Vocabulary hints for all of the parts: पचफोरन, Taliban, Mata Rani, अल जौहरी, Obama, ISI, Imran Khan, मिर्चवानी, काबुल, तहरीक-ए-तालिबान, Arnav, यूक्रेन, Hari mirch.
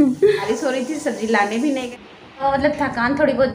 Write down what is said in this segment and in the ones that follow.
बारिश हो रही थी, सब्जी लाने भी नहीं गए, मतलब थकान थोड़ी बहुत।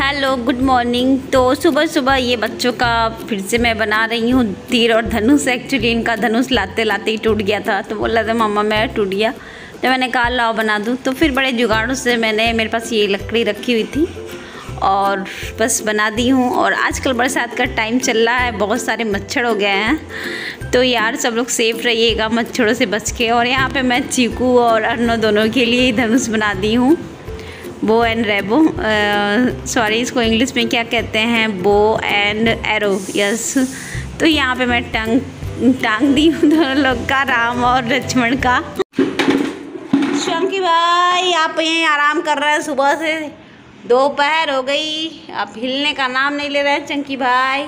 Hello good morning. तो सुबह सुबह ये बच्चों का फिर से मैं बना रही हूँ तीर और धनुष। एक्चुअली इनका धनुष लाते लाते ही टूट गया था, तो बोला था मम्मा मैं टूट गया, तो मैंने कहा लाओ बना दूँ। तो फिर बड़े जुगाड़ों से मैंने, मेरे पास ये लकड़ी रखी हुई थी और बस बना दी हूँ। और आजकल बरसात का टाइम चल रहा है, बहुत सारे मच्छर हो गए हैं, तो यार सब लोग सेफ रहिएगा मच्छरों से बच के। और यहाँ पे मैं चीकू और अर्नो दोनों के लिए धनुष बना दी हूँ, बो एंड रेबो, सॉरी इसको इंग्लिश में क्या कहते हैं, बो एंड एरो, यस। तो यहाँ पे मैं टांग दी हूँ दोनों लोग का, राम और लक्ष्मण का। श्याम की भाई आप यहीं आराम कर रहे हैं, सुबह से दोपहर हो गई, आप हिलने का नाम नहीं ले रहे हैं। चंकी भाई,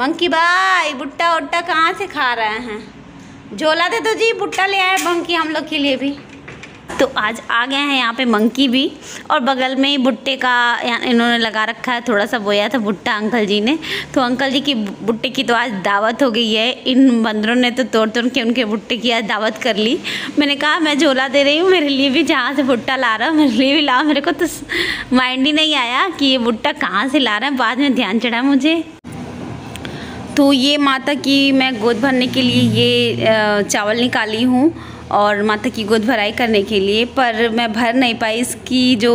मंकी भाई भुट्टा उट्टा कहाँ से खा रहे हैं, झोला दे तो जी, भुट्टा ले आए मंकी हम लोग के लिए भी। तो आज आ गए हैं यहाँ पे मंकी भी, और बगल में ही भुट्टे का इन्होंने लगा रखा है, थोड़ा सा बोया था भुट्टा अंकल जी ने। तो अंकल जी की भुट्टे की तो आज दावत हो गई है, इन बंदरों ने तो तोड़ तोड़ के उनके भुट्टे की आज दावत कर ली। मैंने कहा मैं झोला दे रही हूँ, मेरे लिए भी जहाँ से भुट्टा ला रहा हूँ मेरे लिए भी लाओ। मेरे को तो माइंड ही नहीं आया कि ये भुट्टा कहाँ से ला रहा है, बाद में ध्यान चढ़ा मुझे। तो ये माता की मैं गोद भरने के लिए ये चावल निकाली हूँ, और माता की गोद भराई करने के लिए, पर मैं भर नहीं पाई। इसकी जो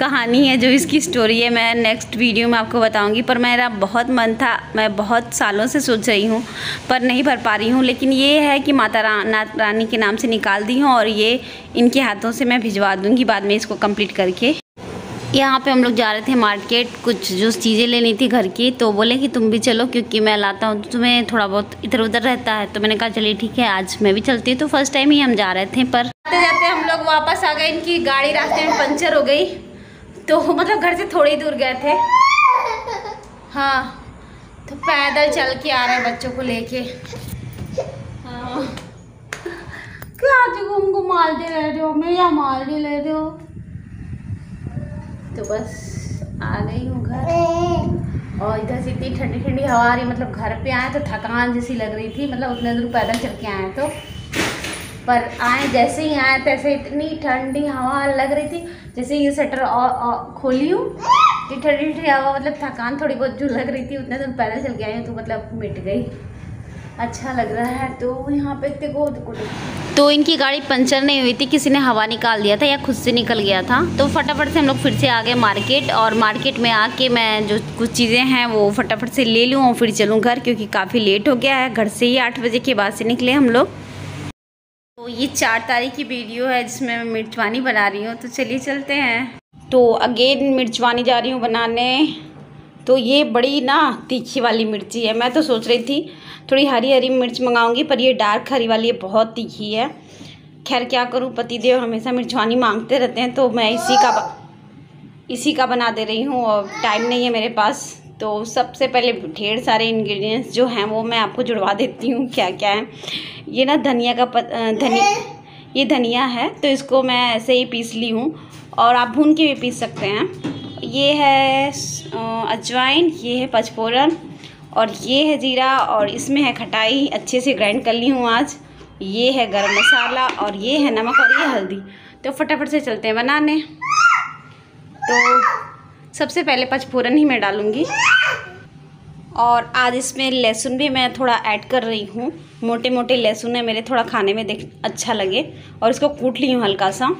कहानी है, जो इसकी स्टोरी है, मैं नेक्स्ट वीडियो में आपको बताऊंगी। पर मेरा बहुत मन था, मैं बहुत सालों से सोच रही हूँ पर नहीं भर पा रही हूँ। लेकिन ये है कि माता रानी के नाम से निकाल दी हूँ, और ये इनके हाथों से मैं भिजवा दूँगी बाद में इसको कंप्लीट करके। यहाँ पे हम लोग जा रहे थे मार्केट, कुछ जो चीज़ें लेनी थी घर की, तो बोले कि तुम भी चलो क्योंकि मैं लाता हूँ, तुम्हें थोड़ा बहुत इधर उधर रहता है। तो मैंने कहा चलिए ठीक है, आज मैं भी चलती हूँ। तो फर्स्ट टाइम ही हम जा रहे थे, पर जाते जाते हम लोग वापस आ गए। इनकी गाड़ी रास्ते में पंचर हो गई, तो मतलब घर से थोड़ी दूर गए थे, हाँ, तो पैदल चल के आ रहे हैं बच्चों को लेके। हाँ क्या तुमको माल दे रहे हो, मैं यहाँ माल दे रहे हो। तो बस आ गई हूँ घर, और इधर से इतनी ठंडी ठंडी हवा आ रही, मतलब घर पे आए तो थकान जैसी लग रही थी, मतलब उतने दूर पैदल चल के आए तो, पर आए जैसे ही आए तैसे इतनी ठंडी हवा लग रही थी। जैसे ये शटर खोली हूँ, ये ठंडी ठंडी हवा, मतलब थकान थोड़ी बहुत जो लग रही थी, उतने दूर पैदल चल के आई तो मतलब मिट गई, अच्छा लग रहा है। तो यहाँ पे इतने गोद, तो इनकी गाड़ी पंचर नहीं हुई थी, किसी ने हवा निकाल दिया था या खुद से निकल गया था। तो फटाफट से हम लोग फिर से आ गए मार्केट, और मार्केट में आके मैं जो कुछ चीज़ें हैं वो फटाफट से ले लूँ और फिर चलूँ घर, क्योंकि काफ़ी लेट हो गया है। घर से ही 8 बजे के बाद से निकले हम लोग। तो ये 4 तारीख की वीडियो है जिसमें मैं मिर्चवानी बना रही हूँ, तो चलिए चलते हैं। तो अगेन मिर्चवानी जा रही हूँ बनाने। तो ये बड़ी ना तीखी वाली मिर्ची है, मैं तो सोच रही थी थोड़ी हरी हरी मिर्च मंगाऊंगी, पर ये डार्क हरी वाली बहुत तीखी है। खैर क्या करूँ, पतिदेव हमेशा मिर्चवानी मांगते रहते हैं, तो मैं इसी का बना दे रही हूँ, और टाइम नहीं है मेरे पास। तो सबसे पहले ढेर सारे इंग्रेडिएंट्स जो हैं वो मैं आपको जुड़वा देती हूँ क्या क्या है। ये ना धनिया का ये धनिया है, तो इसको मैं ऐसे ही पीस ली हूँ, और आप भून के भी पीस सकते हैं। ये है अजवाइन, ये है पचफोरन, और ये है जीरा, और इसमें है खटाई, अच्छे से ग्राइंड कर ली हूँ आज। ये है गरम मसाला, और ये है नमक, और ये हल्दी। तो फटाफट से चलते हैं बनाने। तो सबसे पहले पचफोरन ही मैं डालूँगी, और आज इसमें लहसुन भी मैं थोड़ा ऐड कर रही हूँ। मोटे मोटे लहसुन है मेरे, थोड़ा खाने में अच्छा लगे, और इसको कूट ली हूँ हल्का सा।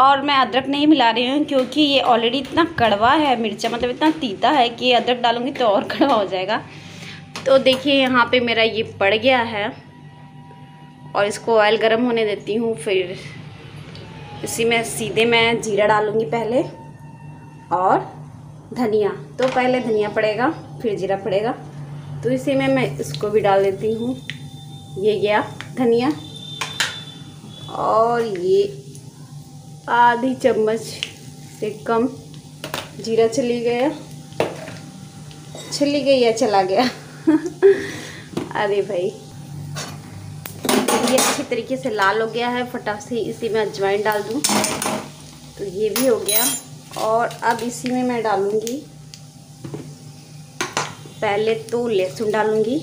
और मैं अदरक नहीं मिला रही हूँ, क्योंकि ये ऑलरेडी इतना कड़वा है मिर्चा, मतलब इतना तीता है कि अदरक डालूँगी तो और कड़वा हो जाएगा। तो देखिए यहाँ पे मेरा ये पड़ गया है, और इसको ऑयल गरम होने देती हूँ, फिर इसी में सीधे मैं जीरा डालूँगी पहले, और धनिया। तो पहले धनिया पड़ेगा फिर जीरा पड़ेगा, तो इसी में मैं इसको भी डाल देती हूँ। ये गया धनिया, और ये आधी चम्मच से कम जीरा चली गया चला गया अरे भाई ये अच्छी तरीके से लाल हो गया है, फटाफट से इसी में अजवाइन डाल दूँ। तो ये भी हो गया, और अब इसी में मैं डालूँगी पहले तो लहसुन डालूँगी,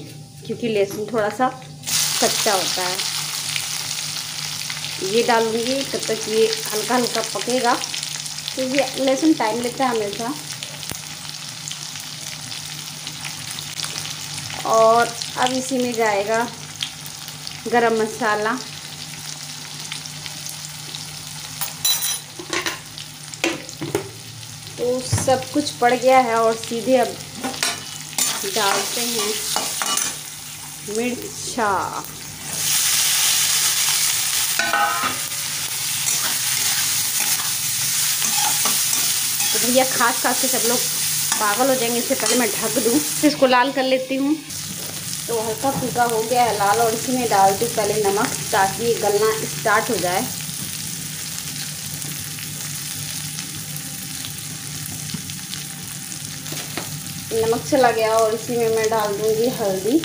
क्योंकि लहसुन थोड़ा सा कच्चा होता है। ये डालूँगी, तब तक ये हल्का हल्का पकेगा क्योंकि तो लहसुन टाइम लेता है हमेशा। और अब इसी में जाएगा गरम मसाला, तो सब कुछ पड़ गया है। और सीधे अब डालते हैं मिर्चा। तो भैया खास खास के सब लोग पागल हो जाएंगे। इससे पहले मैं ढक दूँ, फिर इसको लाल कर लेती हूँ। तो हल्का फुल्का हो गया है लाल, और इसी में डाल दूँ पहले नमक ताकि गलना स्टार्ट हो जाए। नमक चला गया और इसी में मैं डाल दूँगी हल्दी,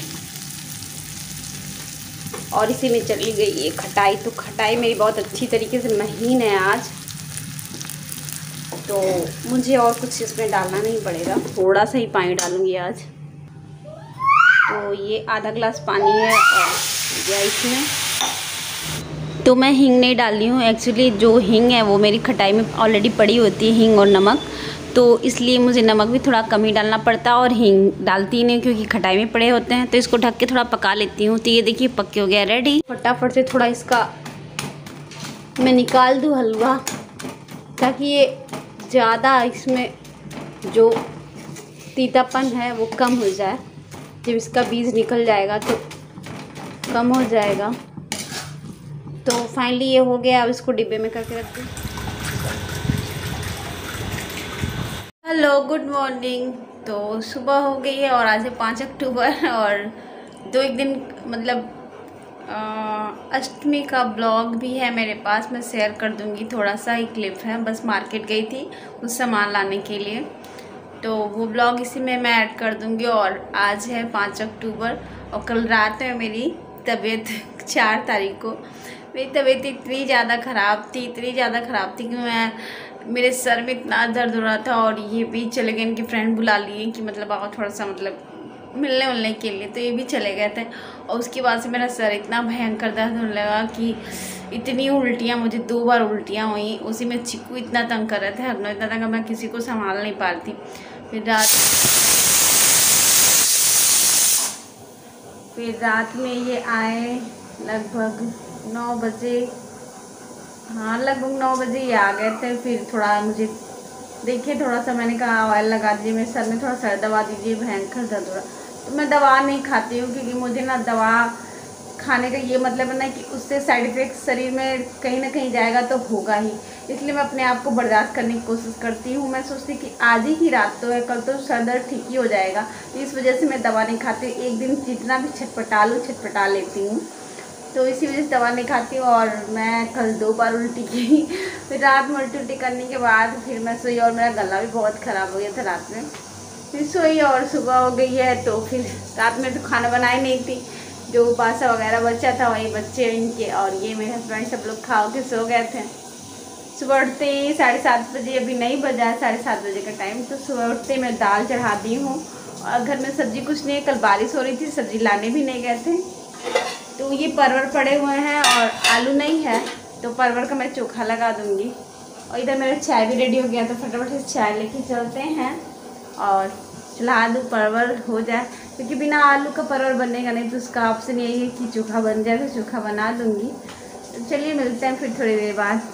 और इसी में चली गई ये खटाई। तो खटाई मेरी बहुत अच्छी तरीके से महीन है आज, तो मुझे और कुछ इसमें डालना नहीं पड़ेगा, थोड़ा सा ही पानी डालूँगी आज। तो ये आधा गिलास पानी है और गया इसमें। तो मैं हींग नहीं डाल रही हूँ, एक्चुअली जो हींग है वो मेरी खटाई में ऑलरेडी पड़ी होती है, हींग और नमक, तो इसलिए मुझे नमक भी थोड़ा कम ही डालना पड़ता है और हींग डालती ही नहीं क्योंकि खटाई में पड़े होते हैं। तो इसको ढक के थोड़ा पका लेती हूँ। तो ये देखिए पक के हो गया रेडी। फटाफट से थोड़ा इसका मैं निकाल दूँ हलवा, ताकि ये ज़्यादा इसमें जो तीतापन है वो कम हो जाए। जब इसका बीज निकल जाएगा तो कम हो जाएगा। तो फाइनली ये हो गया। अब इसको डिब्बे में करके रख दूँ। Hello good morning. तो सुबह हो गई है और आज है 5 अक्टूबर, और दो एक दिन मतलब अष्टमी का ब्लॉग भी है मेरे पास, मैं शेयर कर दूंगी। थोड़ा सा ही क्लिप है, बस मार्केट गई थी उस सामान लाने के लिए, तो वो ब्लॉग इसी में मैं ऐड कर दूंगी। और आज है 5 अक्टूबर, और कल रात में मेरी तबीयत 4 तारीख को मेरी तबीयत इतनी ज़्यादा ख़राब थी कि मैं मेरे सर में इतना दर्द हो रहा था, और ये भी चले गए। इनके फ्रेंड बुला लिए कि मतलब आओ थोड़ा सा मतलब मिलने उलने के लिए, तो ये भी चले गए थे। और उसके बाद से मेरा सर इतना भयंकर दर्द होने लगा कि इतनी उल्टियाँ, मुझे 2 बार उल्टियाँ हुई। उसी में चिक्कू इतना तंग कर रहे थे, हर इतना तंग, मैं किसी को संभाल नहीं पा रही थी। फिर रात में ये आए लगभग 9 बजे, हाँ लगभग 9 बजे ही आ गए थे। फिर थोड़ा मुझे देखिए, थोड़ा सा मैंने कहा ऑयल लगा दीजिए मेरे सर में, थोड़ा सर दवा दीजिए, भयंकर दर्द हो रहा। तो मैं दवा नहीं खाती हूँ क्योंकि मुझे ना दवा खाने का ये मतलब है ना कि उससे साइड इफ़ेक्ट शरीर में कहीं ना कहीं जाएगा तो होगा ही, इसलिए मैं अपने आप को बर्दाश्त करने की कोशिश करती हूँ। मैं सोचती कि आज ही की रात तो है, कल तो सर दर्द ठीक ही हो जाएगा, इस वजह से मैं दवा नहीं खाती। एक दिन जितना भी छटपटा लूँ छटपटा लेती हूँ, तो इसी वजह से दवा नहीं खाती हूँ। और मैं कल 2 बार उल्टी की, फिर रात में उल्टी करने के बाद फिर मैं सोई, और मेरा गला भी बहुत ख़राब हो गया था रात में। फिर सोई और सुबह हो गई है। तो फिर रात में तो खाना बनाई नहीं थी, जो बासा वगैरह बचा था वही बच्चे इनके और ये मेरे हस्बैंड सब लोग खा के सो गए थे। सुबह उठते ही 7:30 बजे, अभी नहीं बजा है 7:30 बजे का टाइम, तो सुबह उठते ही मैं दाल चढ़ा दी हूँ। और घर में सब्ज़ी कुछ नहीं है, कल बारिश हो रही थी, सब्ज़ी लाने भी नहीं गए थे। तो ये परवर पड़े हुए हैं और आलू नहीं है, तो परवर का मैं चोखा लगा दूंगी। और इधर मेरा चाय भी रेडी हो गया, तो फटाफट से चाय लेके चलते हैं और चला दूँ परवर हो जाए, क्योंकि बिना आलू का परवर बनेगा नहीं। तो उसका ऑप्शन यही है कि चोखा बन जाए, तो चोखा बना दूंगी। तो चलिए मिलते हैं फिर थोड़ी देर बाद।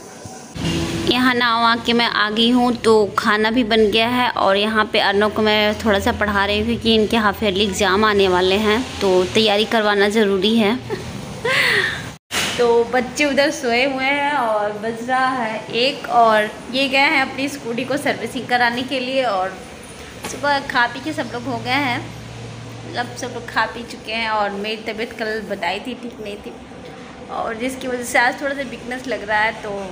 यहाँ नाव आके मैं आ गई हूँ, तो खाना भी बन गया है। और यहाँ पे अर्नव को मैं थोड़ा सा पढ़ा रही हूँ क्योंकि इनके हाफ ईयरली एग्ज़ाम आने वाले हैं, तो तैयारी करवाना ज़रूरी है। तो बच्चे उधर सोए हुए हैं और बज रहा है 1, और ये गए हैं अपनी स्कूटी को सर्विसिंग कराने के लिए। और सुबह खा पी के सब लोग हो गए हैं, मतलब सब लोग खा पी चुके हैं। और मेरी तबीयत कल बताई थी ठीक नहीं थी, और जिसकी वजह से आज थोड़ा सा वीकनेस लग रहा है, तो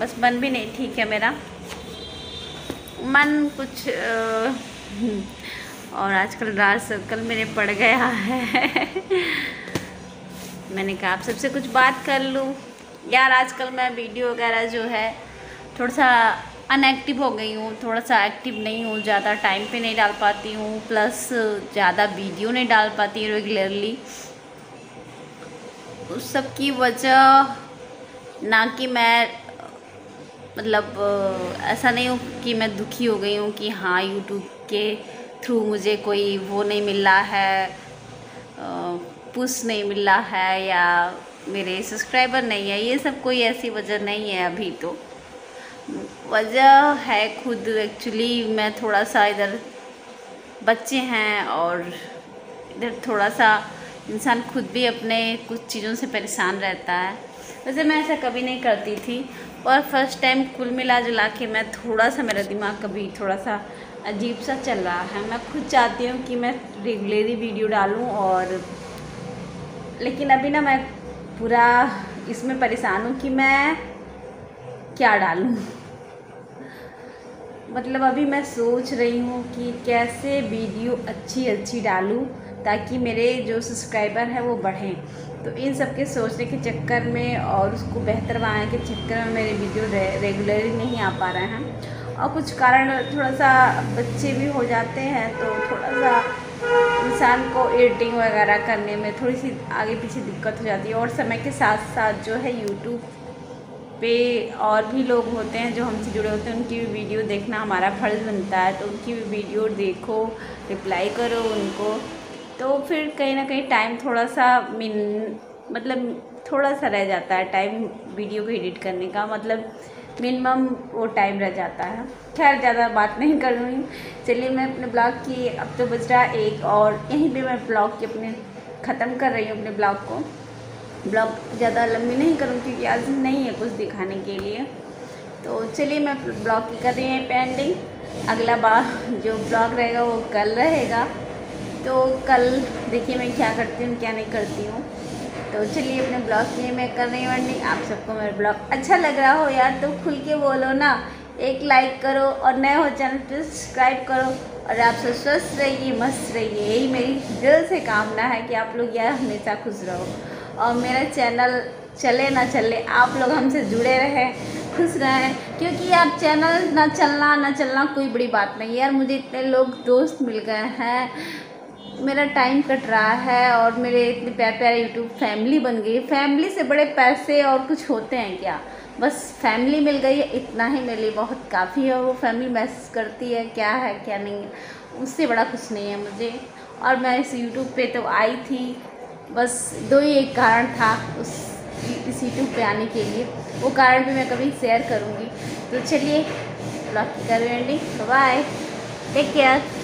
बस मन भी नहीं ठीक है मेरा, मन कुछ और आजकल डार्क सर्कल मेरे पड़ गया है। मैंने कहा आप सबसे कुछ बात कर लूँ यार, आजकल मैं वीडियो वगैरह जो है थोड़ा सा अनएक्टिव हो गई हूँ, थोड़ा सा एक्टिव नहीं हूँ, ज़्यादा टाइम पे नहीं डाल पाती हूँ, प्लस ज़्यादा वीडियो नहीं डाल पाती रेगुलरली। उस सब की वजह ना कि मैं मतलब ऐसा नहीं हो कि मैं दुखी हो गई हूँ कि हाँ यूट्यूब के थ्रू मुझे कोई वो नहीं मिल रहा है, पुश नहीं मिल रहा है या मेरे सब्सक्राइबर नहीं है, ये सब कोई ऐसी वजह नहीं है। अभी तो वजह है खुद, एक्चुअली मैं थोड़ा सा इधर बच्चे हैं और इधर थोड़ा सा इंसान खुद भी अपने कुछ चीज़ों से परेशान रहता है। वैसे मैं ऐसा कभी नहीं करती थी और फर्स्ट टाइम कुल मिला जुला के मैं थोड़ा सा, मेरा दिमाग कभी थोड़ा सा अजीब सा चल रहा है। मैं खुद चाहती हूँ कि मैं रेगुलरली वीडियो डालूँ और लेकिन अभी ना मैं पूरा इसमें परेशान हूँ कि मैं क्या डालूँ। मतलब अभी मैं सोच रही हूँ कि कैसे वीडियो अच्छी डालूँ ताकि मेरे जो सब्सक्राइबर हैं वो बढ़ें। तो इन सब के सोचने के चक्कर में और उसको बेहतर बनाने के चक्कर में मेरे वीडियो रेगुलरली नहीं आ पा रहे हैं और कुछ कारण थोड़ा सा बच्चे भी हो जाते हैं तो थोड़ा सा इंसान को एडिटिंग वगैरह करने में थोड़ी सी आगे पीछे दिक्कत हो जाती है। और समय के साथ साथ जो है यूट्यूब पे और भी लोग होते हैं जो हमसे जुड़े होते हैं, उनकी भी वीडियो देखना हमारा फ़र्ज़ बनता है। तो उनकी भी वीडियो देखो, रिप्लाई करो उनको, तो फिर कहीं ना कहीं टाइम थोड़ा सा मतलब थोड़ा सा रह जाता है टाइम वीडियो को एडिट करने का, मतलब मिनिमम वो टाइम रह जाता है। खैर ज़्यादा बात नहीं करूँगी, चलिए मैं अपने ब्लॉग की, अब तो बज रहा एक और यहीं पर मैं ब्लॉग की अपने ख़त्म कर रही हूँ अपने ब्लॉग को। ब्लॉग ज़्यादा लंबी नहीं करूँगी क्योंकि आज नहीं है कुछ दिखाने के लिए। तो चलिए मैं ब्लॉग की कर रही हूँ पेंडिंग, अगला बार जो ब्लॉग रहेगा वो कल रहेगा। तो कल देखिए मैं क्या करती हूँ क्या नहीं करती हूँ। तो चलिए अपने ब्लॉग की मैं कर रही हूँ पेंडिंग। आप सबको मेरा ब्लॉग अच्छा लग रहा हो यार तो खुल के बोलो ना, एक लाइक करो और नए हो चैनल पर सब्सक्राइब करो और आप सब स्वस्थ रहिए, मस्त रहिए, यही मेरी दिल से कामना है कि आप लोग यार हमेशा खुश रहो और मेरा चैनल चले ना चले आप लोग हमसे जुड़े रहें, खुश रहें। क्योंकि यार चैनल ना चलना कोई बड़ी बात नहीं है यार, मुझे इतने लोग दोस्त मिल गए हैं, मेरा टाइम कट रहा है और मेरे इतने प्यारे प्यारे यूट्यूब फैमिली बन गई। फैमिली से बड़े पैसे और कुछ होते हैं क्या, बस फैमिली मिल गई है, इतना ही मेरे लिए बहुत काफ़ी है। वो फैमिली मैसेज करती है क्या है क्या नहीं है, उससे बड़ा कुछ नहीं है मुझे। और मैं इस यूट्यूब पर तो आई थी बस दो ही एक कारण था इस यूट्यूब पे आने के लिए, वो कारण भी मैं कभी शेयर करूँगी। तो चलिए ब्लॉग की कर रही हूँ, बाय, टेक केयर।